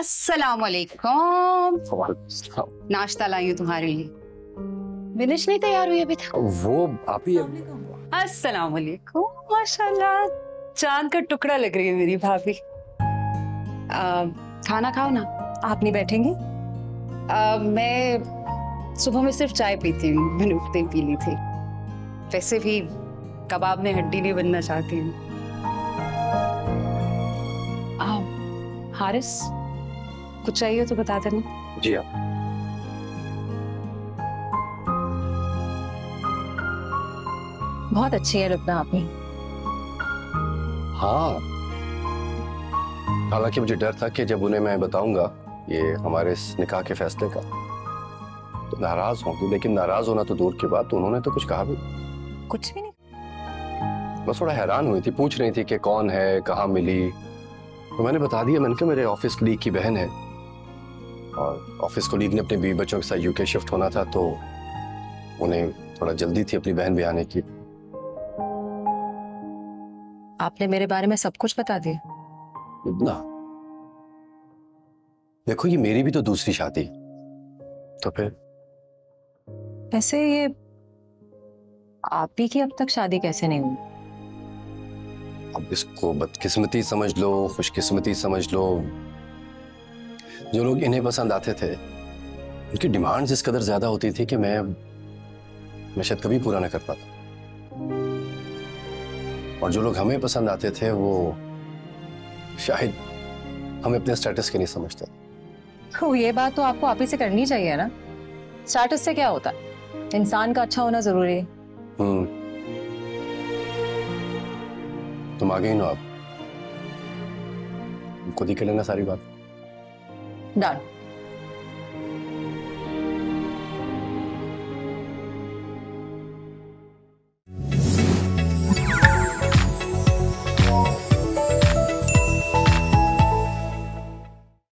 अस्सलाम वालेकुम। नाश्ता लाई हूँ तुम्हारे लिए। बिनिश नहीं तैयार हुई अभी तक। वो आप ही। अस्सलाम वालेकुम। माशाल्लाह चांद का टुकड़ा लग रही है मेरी भाभी। खाना खाओ ना। आप नहीं बैठेंगे? मैं सुबह में सिर्फ चाय पीती हूँ, मैंने उठते पी ली थी। वैसे भी कबाब में हड्डी नहीं बनना चाहती हूँ। हारिस कुछ चाहिए तो बता देना। जी आप। बहुत अच्छी है रुकना आपने। हाँ, हालांकि मुझे डर था कि जब उन्हें मैं बताऊंगा ये हमारे इस निकाह के फैसले का तो नाराज होंगे, लेकिन नाराज होना तो दूर की बात, उन्होंने तो कुछ कहा भी कुछ भी नहीं। बस थोड़ा हैरान हुई थी, पूछ रही थी कि कौन है, कहाँ मिली, तो मैंने बता दिया। मैंने कहा मेरे ऑफिस कलीग की बहन है और ऑफिस कलीग ने अपने बीवी बच्चों के साथ यूके शिफ्ट होना था, तो उन्हें थोड़ा जल्दी थी अपनी बहन भी आने की। आपने मेरे बारे में सब कुछ बता दिया? ना देखो, ये मेरी भी तो दूसरी शादी, तो फिर। वैसे ये आप ही की अब तक शादी कैसे नहीं हुई? अब इसको बदकिस्मती समझ लो, खुशकिस्मती समझ लो, जो लोग इन्हें पसंद आते थे उनकी डिमांड्स इस कदर ज्यादा होती थी कि मैं शायद कभी पूरा ना कर पाता, और जो लोग हमें पसंद आते थे वो शायद हमें अपने स्टेटस के नहीं समझते। तो ये बात तो आपको आप ही से करनी चाहिए ना। स्टेटस से क्या होता है, इंसान का अच्छा होना जरूरी है। तुम आ गई ना, आप खुद ही कर लेना सारी बात। डन।